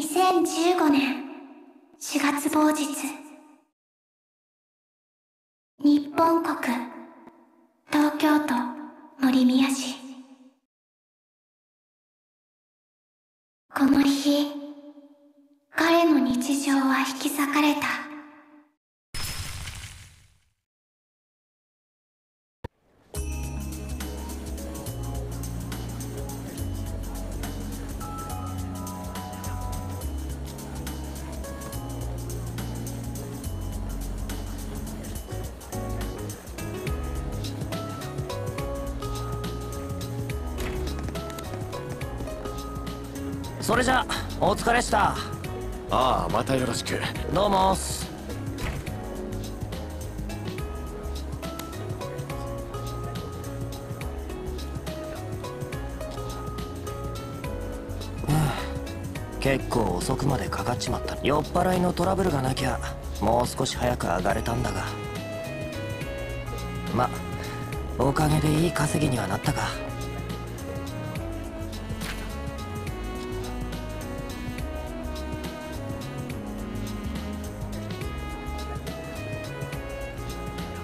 2015年4月某日、日本国東京都森宮市。この日、彼の日常は引き裂かれた。それじゃ、お疲れした。ああ、またよろしく。どうもーす。結構遅くまでかかっちまった。酔っ払いのトラブルがなきゃもう少し早く上がれたんだが、ま、おかげでいい稼ぎにはなったか。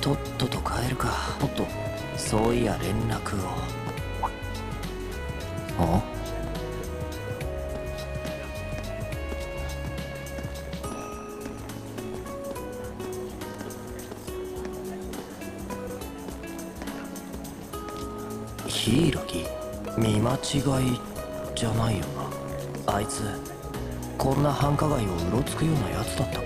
とっとと帰るか。おっと、そういや連絡を。あ、ヒイラギ見間違いじゃないよな。あいつこんな繁華街をうろつくようなやつだった。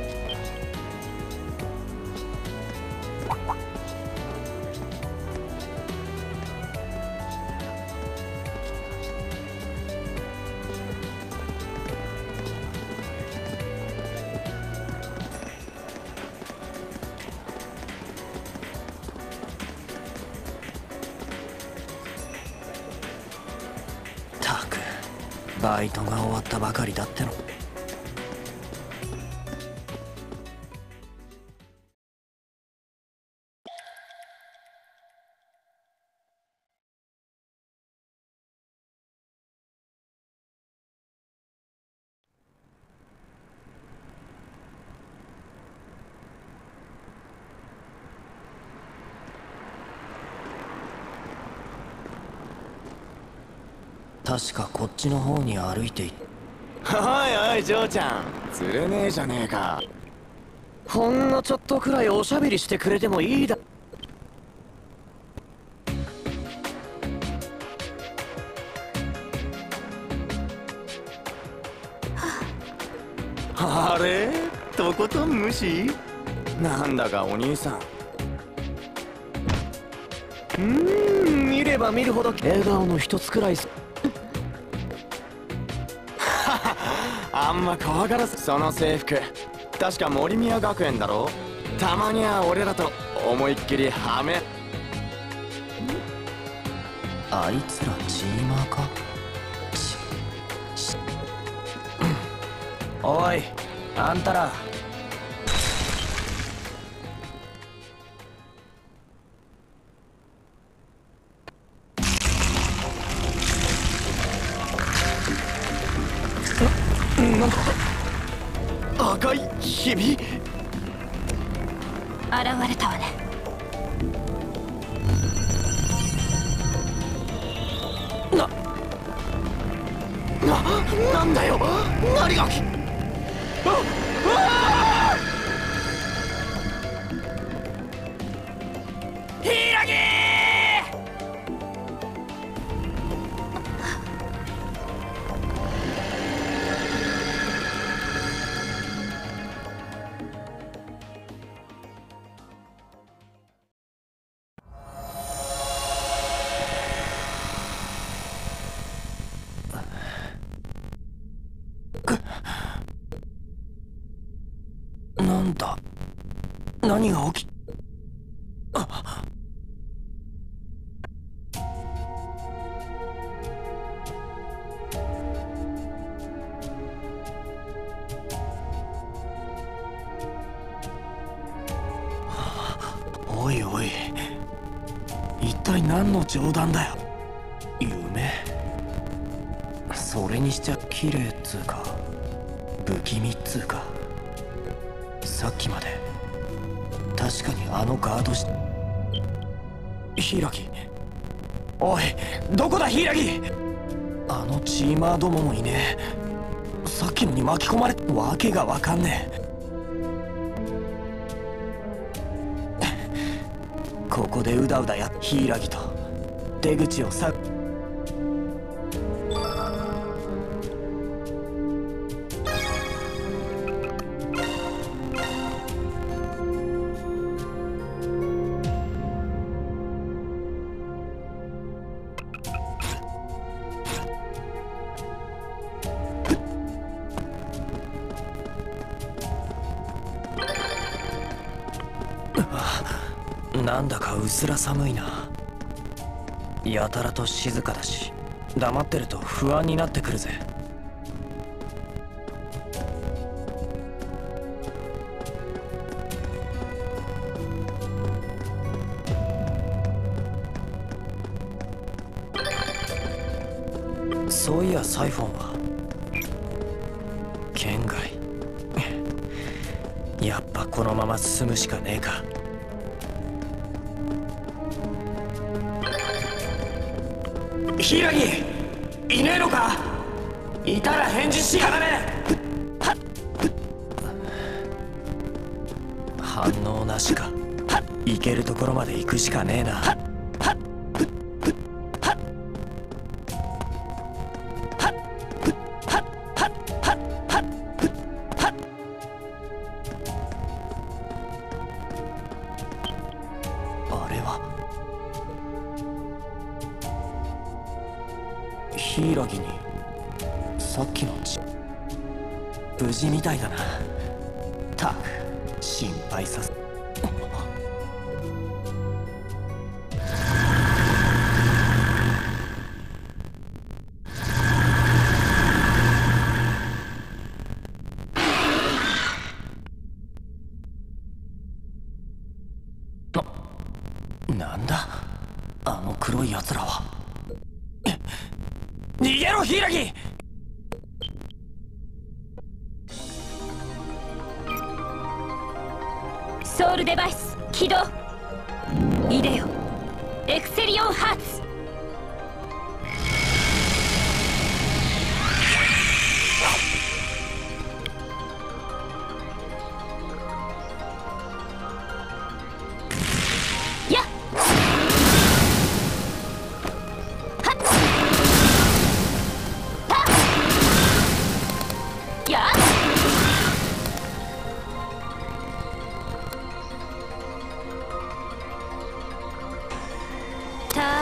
バイトが終わったばかりだっての。確かこっちの方に歩いていっ。おいおい、ジョーちゃん、つれねえじゃねえか。ほんのちょっとくらいおしゃべりしてくれてもいいだ。あれ、とことん無視。なんだかお兄さん、見れば見るほど笑顔の一つくらい。あんま怖がらず。その制服確か森宮学園だろ。たまには俺らと思いっきりハメ。あいつらチーマーか。おい、あんたら。赤いひび現れたわね。なんだよ、何が。あっ、ヒラギー。なんだ、何が起き。あ、おいおい、一体何の冗談だよ。夢、それにしちゃ綺麗っつうか不気味っつうか、さっきまで確かにあのガードし、柊、おいどこだ柊、あのチーマーどももいねえ、さっきのに巻き込まれたわけがわかんねえ。ここでうだうだや柊と出口をさ、なんだかうすら寒いな。やたらと静かだし、黙ってると不安になってくるぜ。そういやサイフォンは圏外。やっぱこのまま進むしかねえか。柊、いねえのか？いたら返事しやがれ。反応なしか。行けるところまで行くしかねえな。あれは柊にさっきの無事みたいだな。たく心配させなんだあの黒いやつらは。逃げろ柊、ソウルデバイス起動。イデオエクセリオンハーツ。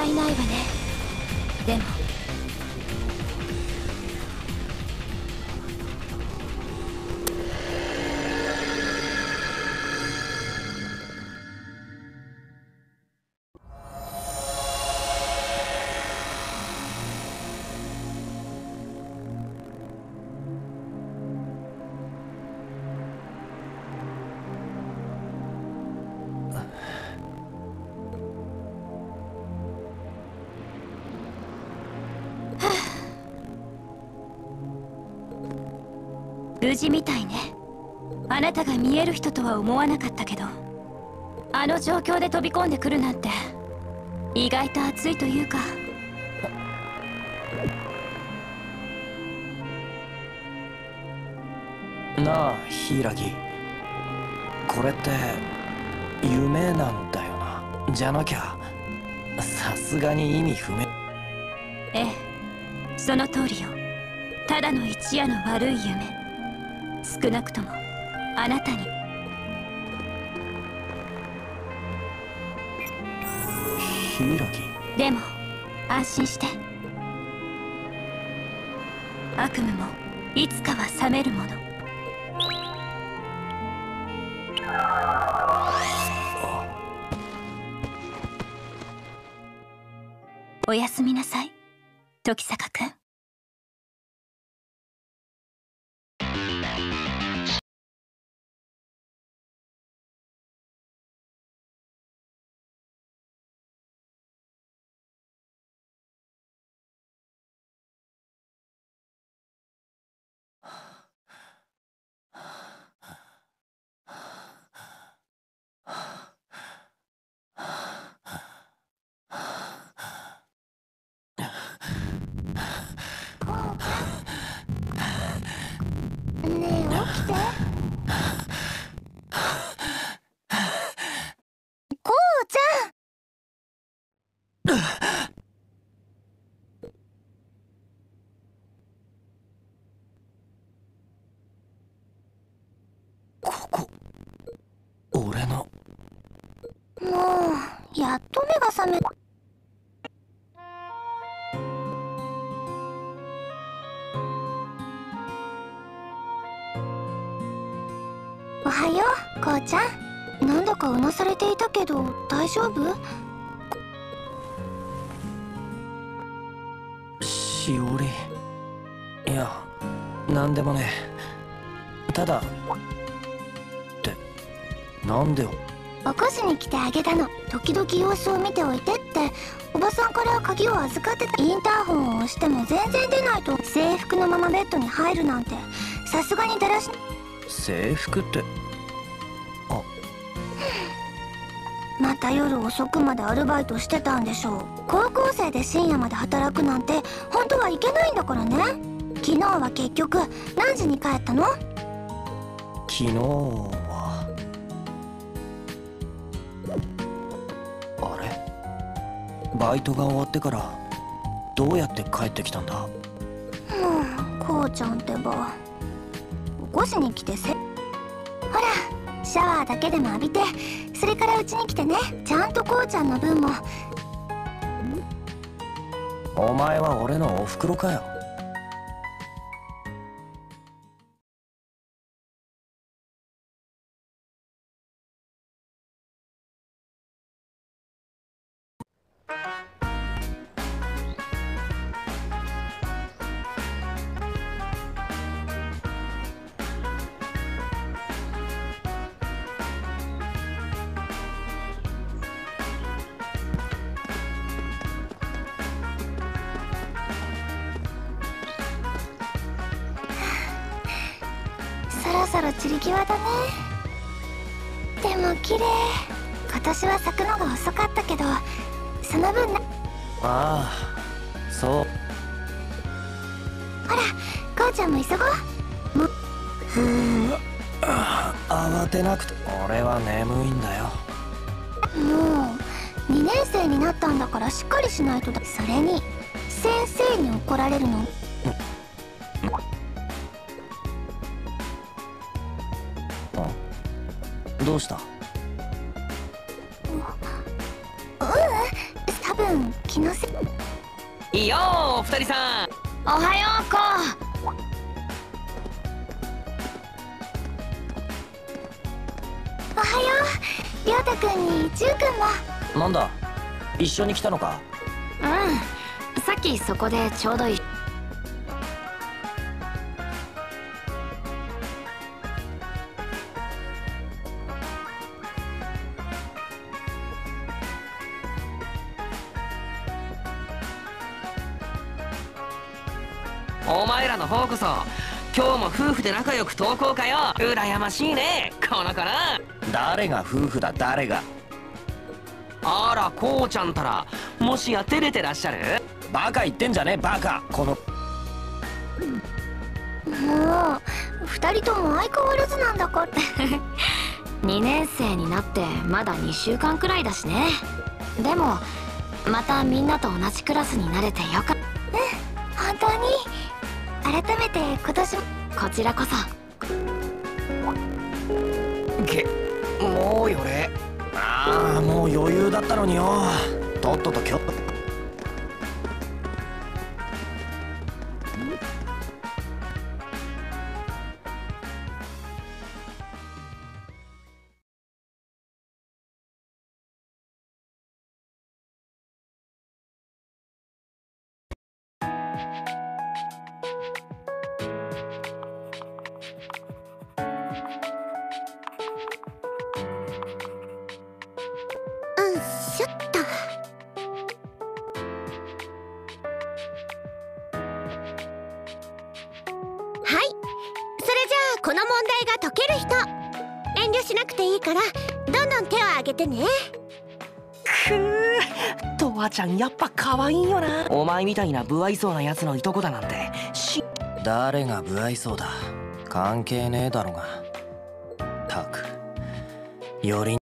いないわね。でも無事みたいね。あなたが見える人とは思わなかったけど、あの状況で飛び込んでくるなんて意外と熱いというか。なあ柊、これって夢なんだよな。じゃなきゃさすがに意味不明。ええ、その通りよ。ただの一夜の悪い夢。少なくともあなたに。柊、でも安心して、悪夢もいつかは覚めるもの。おやすみなさい時坂君。俺の。もうやっと目が覚めた。おはよう、こうちゃん。何度かうなされていたけど大丈夫？しおり、いや何でもね。ただってなんでよ。起こしに来てあげたの。時々様子を見ておいてって、おばさんから鍵を預かってた。インターホンを押しても全然出ないと、制服のままベッドに入るなんてさすがにだらし。制服って、あまた夜遅くまでアルバイトしてたんでしょう。高校生で深夜まで働くなんて本当はいけないんだからね。昨日は結局何時に帰ったの？昨日はあれ、バイトが終わってからどうやって帰ってきたんだ？もうこうちゃんってば、起こしに来てせ。ほらシャワーだけでも浴びて、それからうちに来てね。ちゃんとこうちゃんの分も。お前は俺のおふくろかよ。そろそろ散り際だね。でも綺麗。今年は咲くのが遅かったけど、その分な。ああ、そう。ほら、こうちゃんも急ごう。もふう、慌てなくて。俺は眠いんだよ。もう2年生になったんだからしっかりしないとだ。それに先生に怒られるの。どうした？多分気のせい。いいよー、二人さん。おはよう、こう。おはよう、りょうたくんにじゅうくんも。なんだ、一緒に来たのか？うん、さっきそこでちょうどいい。お前らの方こそ今日も夫婦で仲良く登校かよ。羨ましいね、この子ら。誰が夫婦だ、誰が。あら、こうちゃんたらもしや照れてらっしゃる？バカ言ってんじゃねえ、バカ。このもう2人とも相変わらずなんだかって2年生になってまだ2週間くらいだしね。でもまたみんなと同じクラスになれてよかった。本当に改めて今年も。こちらこそ。もうよれ。ああ、もう余裕だったのによ。とっとと今日。この問題が解ける人、遠慮しなくていいからどんどん手を挙げてね。くぅ、とわちゃんやっぱ可愛いよな。お前みたいな不愛想なやつのいとこだなんてし。誰が不愛想だ、関係ねえだろが。たくより